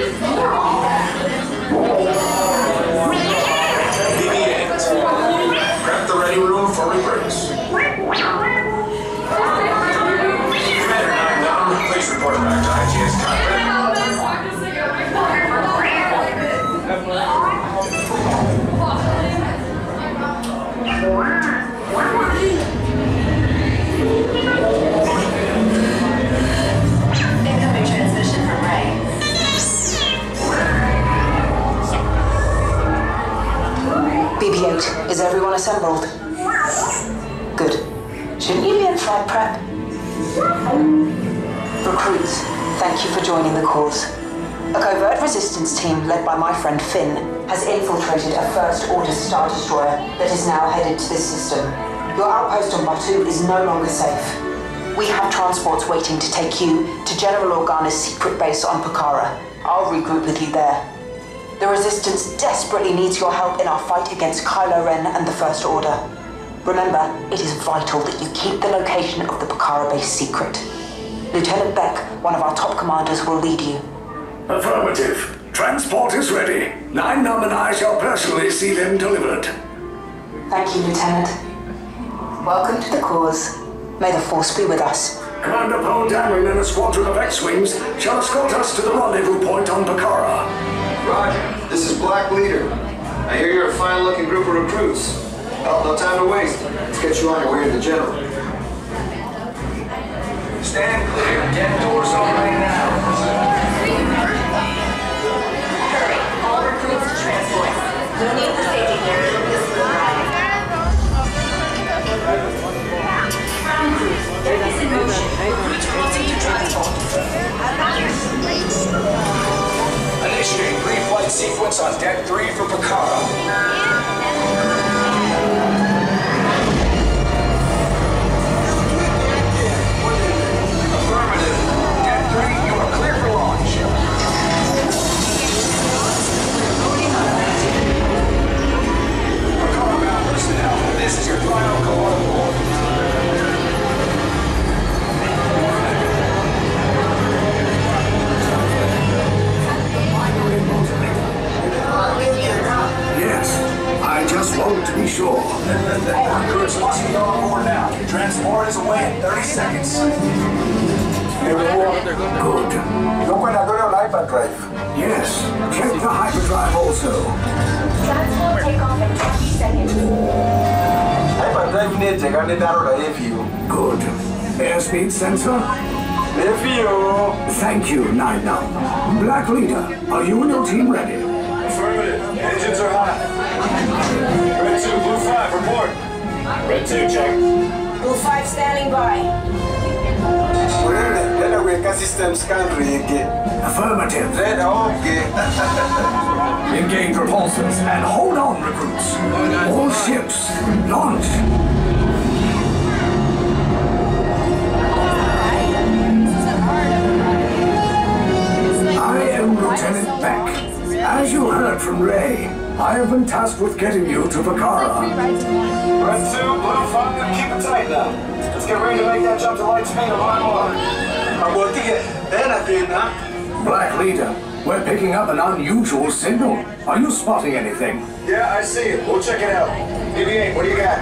BB-8, prep the ready room for recruits. Commander 9-9, please report back to IGS Conference. Incoming transmission from Ray. BB-8, is everyone assembled? Good. Shouldn't you be in flight prep? Recruits, thank you for joining the cause. A covert resistance team led by my friend Finn has infiltrated a First Order Star Destroyer that is now headed to this system. Your outpost on Batuu is no longer safe. We have transports waiting to take you to General Organa's secret base on Pekara. I'll regroup with you there. The Resistance desperately needs your help in our fight against Kylo Ren and the First Order. Remember, it is vital that you keep the location of the Bakara base secret. Lieutenant Beck, one of our top commanders, will lead you. Affirmative. Transport is ready. 9-9 and I shall personally see them delivered. Thank you, Lieutenant. Welcome to the cause. May the Force be with us. Commander Poe Dameron and a squadron of X-Wings shall escort us to the rendezvous point on Bakara. Roger, this is Black Leader. I hear you're a fine-looking group of recruits. Well, no time to waste. Let's get you on your way to the general. Stand clear. Dead doors open right now. Hurry, all recruits to transport. No need for safety gear. This is arriving. Ground crews, there is in motion. Recruits crossing to transport. Initiate pre-flight sequence on Deck 3 for Pekara. Affirmative. Deck 3, you are clear for launch. Pekara bound personnel, this is your final call on board. I just want to be sure. All recruits must be on board now. Transport is away in 30 seconds. Good. Look another hyperdrive. Yes. Check the hyperdrive also. Transport takeoff in 20 seconds. Hyperdrive near Jaganidaro review. Good. Airspeed sensor? Review. Thank you, 9-9. Black Leader, are you and your team ready? Affirmative. Engines are hot. Red 2, Blue 5, report. Red 2, check. Blue 5 standing by. We're in the Delaware systems country again. Affirmative. Red, okay. Engage repulsors and hold on, recruits. All ships, launch. I am Lieutenant Beck. As you heard from Ray, I have been tasked with getting you to Bakara. Red 2, Blue 5, keep it tight now. Let's get ready to make that jump to light speed of our water. I'm working it. Then I did not. Black Leader, we're picking up an unusual signal. Are you spotting anything? Yeah, I see it. We'll check it out. BB-8, what do you got?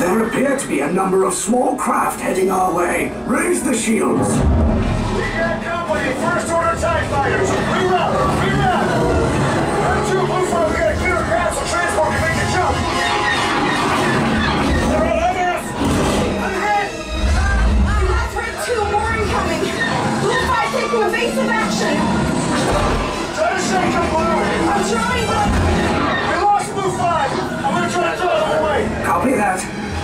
There appear to be a number of small craft heading our way. Raise the shields. We got company. First Order TIE fighters. Reroute. Two Blue 5, we got a clear ground so transport can make the jump. They're all over us. Underhead. Red 2, more incoming. Blue 5 taking evasive action. Try to shake up Blue. I'm trying, but we lost Blue 5. I'm gonna try to throw it away. Copy that.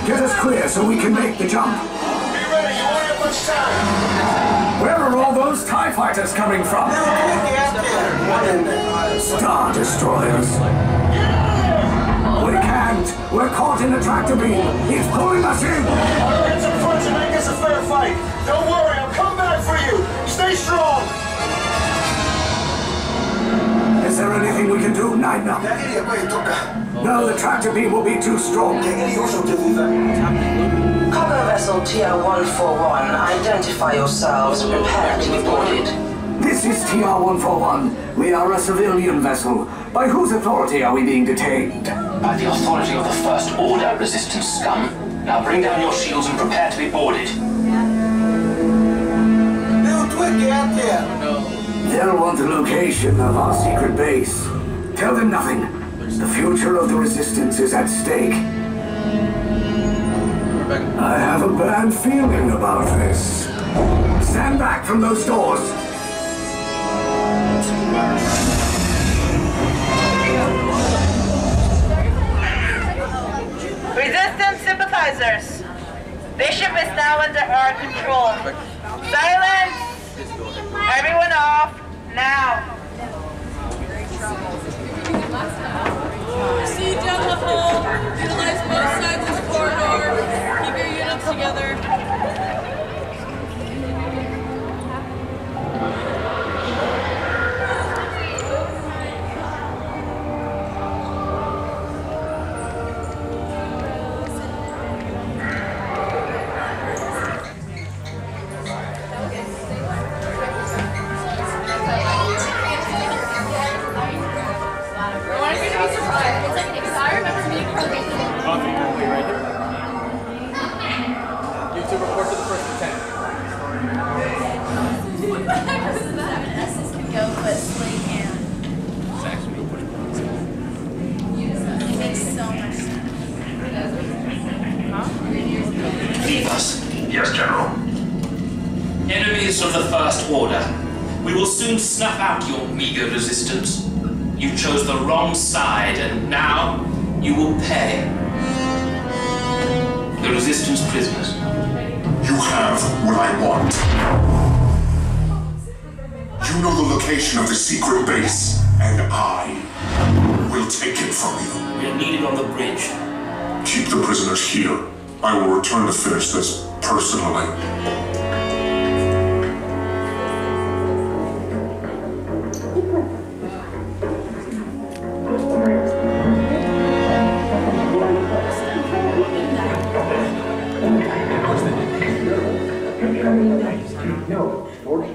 Get us clear so we can make the jump. Be ready. You won't have much time. Where are all those TIE fighters coming from? Star Destroyers. We can't. We're caught in a tractor beam. He's pulling us in. Our heads up front to make us a fair fight. Don't worry, I'll come back for you. Stay strong. Is there anything we can do, Nidna? No, the tractor beam will be too strong. Cargo vessel TR 141, identify yourselves and prepare to be boarded. This is TR 141. We are a civilian vessel. By whose authority are we being detained? By the authority of the First Order, resistance scum. Now bring down your shields and prepare to be boarded. They'll twig out there. They'll want the location of our secret base. Tell them nothing. The future of the resistance is at stake. I have a bad feeling about this. Stand back from those doors! Resistance sympathizers! Bishop is now under our control. Silence! Everyone off, now! Proceed down the hall, utilize both sides of the corridor, keep your units together. Snuff out your meager resistance. You chose the wrong side, and now you will pay. The resistance prisoners. You have what I want. You know the location of the secret base, and I will take it from you. We are needed on the bridge. Keep the prisoners here. I will return to finish this personally. All right.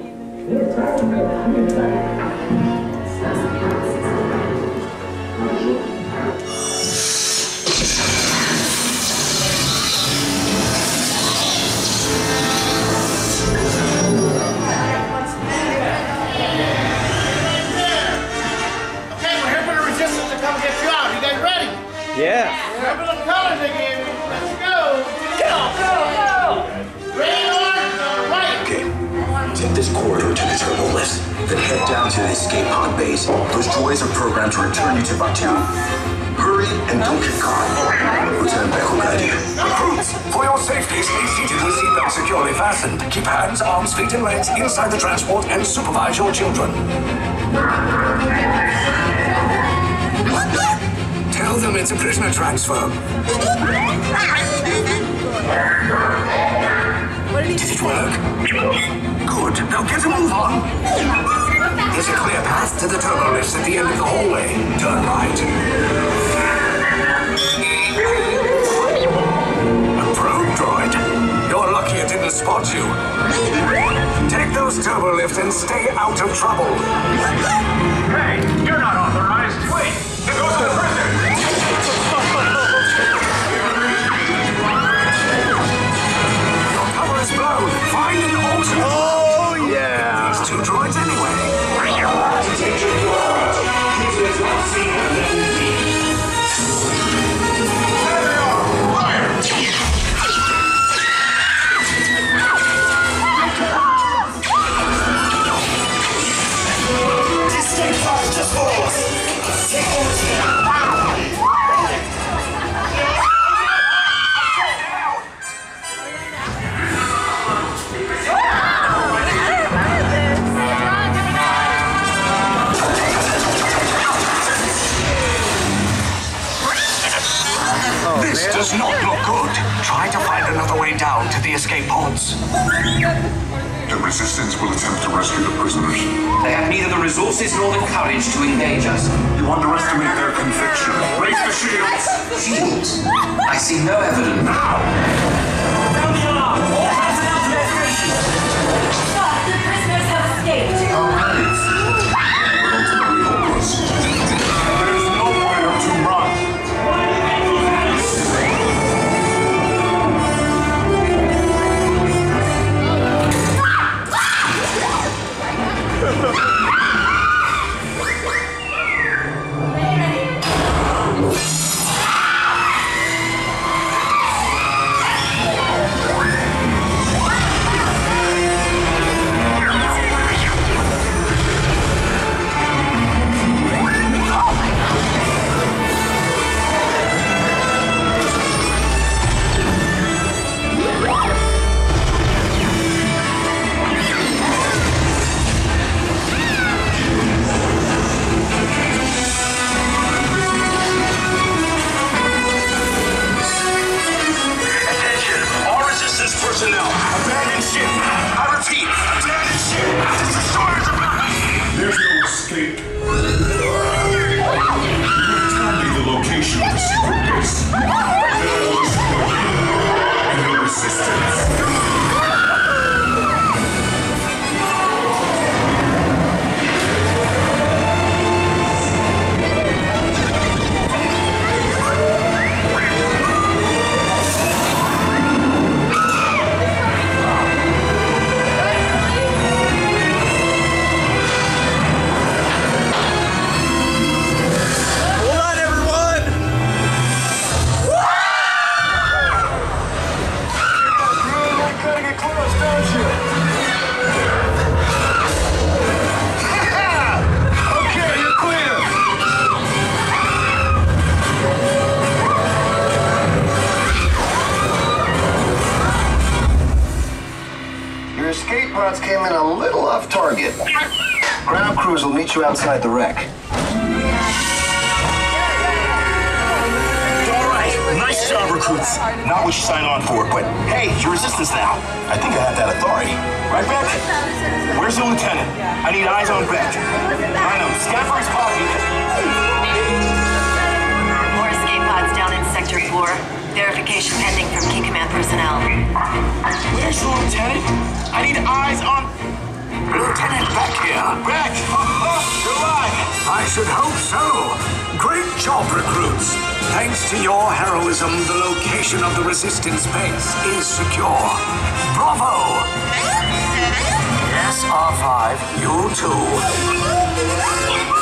Outside the wreck. All right, nice job, recruits. Not what you signed on for, but hey, you're resistance now. I think I have that authority. Right, Beck? Where's the lieutenant? I need eyes on Beck. I know, scan for his pocket. More escape pods down in sector 4. Verification pending from key command personnel. Where's the lieutenant? I need eyes on... Lieutenant Beck here. Beck! You're right. I should hope so. Great job, recruits. Thanks to your heroism, the location of the resistance base is secure. Bravo! Yes, R5, you too.